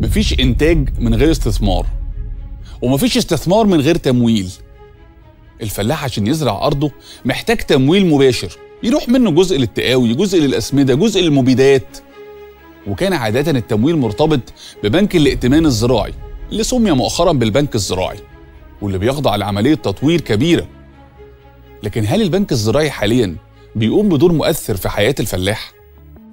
مفيش إنتاج من غير استثمار، ومفيش استثمار من غير تمويل. الفلاح عشان يزرع أرضه محتاج تمويل مباشر، يروح منه جزء للتقاوي، جزء للأسمدة، جزء للمبيدات. وكان عادة التمويل مرتبط ببنك الائتمان الزراعي اللي سمي مؤخرا بالبنك الزراعي، واللي بيخضع لعملية تطوير كبيرة. لكن هل البنك الزراعي حاليا بيقوم بدور مؤثر في حياة الفلاح؟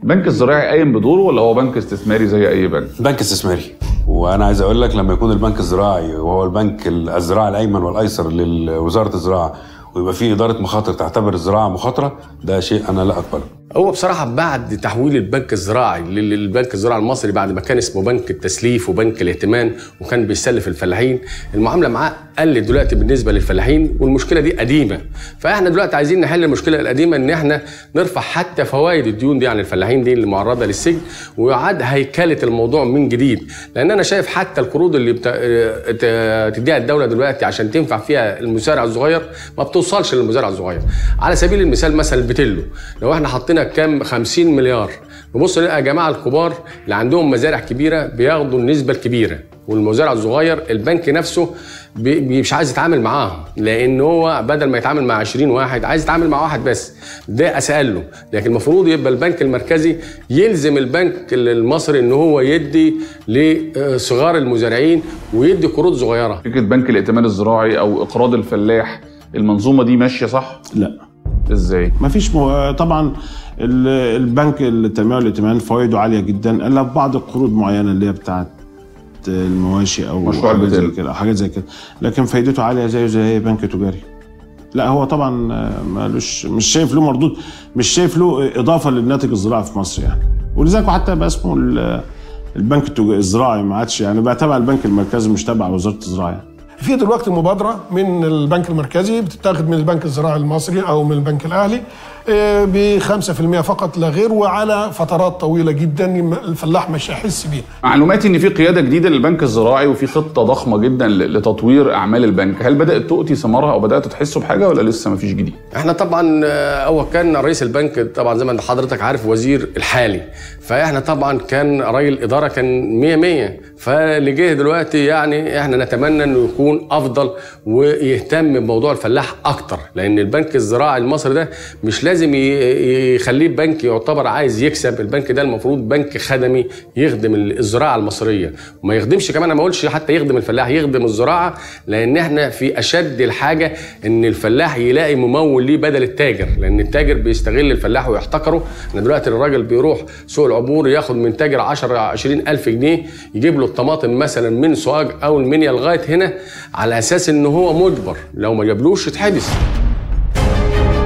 البنك الزراعي قايم بدوره ولا هو بنك استثماري زي أي بنك؟ بنك استثماري، وأنا عايز أقول لك لما يكون البنك الزراعي وهو البنك الزراعي الأيمن والأيسر لوزارة الزراعة، ويبقى فيه إدارة مخاطر تعتبر الزراعة مخاطرة، ده شيء أنا لا أقبله. هو بصراحة بعد تحويل البنك الزراعي للبنك الزراعي المصري، بعد ما كان اسمه بنك التسليف وبنك الائتمان وكان بيسلف الفلاحين، المعاملة معاه قلت دلوقتي بالنسبة للفلاحين، والمشكلة دي قديمة. فاحنا دلوقتي عايزين نحل المشكلة القديمة، ان احنا نرفع حتى فوائد الديون دي عن الفلاحين دي اللي معرضة للسجن، ويعاد هيكلة الموضوع من جديد. لأن أنا شايف حتى القروض اللي بتديها الدولة دلوقتي عشان تنفع فيها المزارع الصغير ما بتوصلش للمزارع الصغير. على سبيل المثال مثلا البتلو، لو احنا حطينا كام 50 مليار، نبص نلاقي جماعة الكبار اللي عندهم مزارع كبيرة بياخدوا النسبة الكبيرة، والمزارع الصغير البنك نفسه مش عايز يتعامل معاهم، لان هو بدل ما يتعامل مع 20 واحد عايز يتعامل مع واحد بس، ده اسهل له. لكن المفروض يبقى البنك المركزي يلزم البنك المصري ان هو يدي لصغار المزارعين ويدي قروض صغيره. فكره بنك الائتمان الزراعي او اقراض الفلاح، المنظومه دي ماشيه صح؟ لا. ازاي؟ مفيش طبعا البنك التنميه والائتمان فوائده عاليه جدا الا بعض القروض معينه اللي هي بتاعت المواشي او حاجات زي كده، لكن فايدته عاليه زي بنك تجاري. لا هو طبعا مالوش، مش شايف له مردود، مش شايف له اضافه للناتج الزراعي في مصر يعني. ولذلك حتى بقى اسمه البنك الزراعي، ما عادش يعني بقى تبع البنك المركزي مش تبع وزاره الزراعه. في دلوقتي مبادره من البنك المركزي بتتاخد من البنك الزراعي المصري او من البنك الاهلي ب 5% فقط لا غير، وعلى فترات طويله جدا الفلاح مش هيحس بيها. معلوماتي ان في قياده جديده للبنك الزراعي وفي خطه ضخمه جدا لتطوير اعمال البنك، هل بدات تؤتي ثمارها او بدات تحسوا بحاجه ولا لسه مفيش جديد؟ احنا طبعا اول كان رئيس البنك طبعا زي ما حضرتك عارف وزير الحالي، فاحنا طبعا كان راي الاداره كان 100، فاللي جه دلوقتي يعني احنا نتمنى انه يكون افضل ويهتم بموضوع الفلاح اكتر، لان البنك الزراعي المصري ده مش لازم يخليه بنك يعتبر عايز يكسب. البنك ده المفروض بنك خدمي يخدم الزراعه المصريه، وما يخدمش كمان، انا ما اقولش حتى يخدم الفلاح، يخدم الزراعه، لان احنا في اشد الحاجه ان الفلاح يلاقي ممول ليه بدل التاجر، لان التاجر بيستغل الفلاح ويحتكره. انا دلوقتي الراجل بيروح سوق العبور ياخد من تاجر 10 20 ألف جنيه يجيب له الطماطم مثلا من سوهاج او المنيا لغايه هنا، على اساس ان هو مجبر، لو ما جابلوش يتحبس.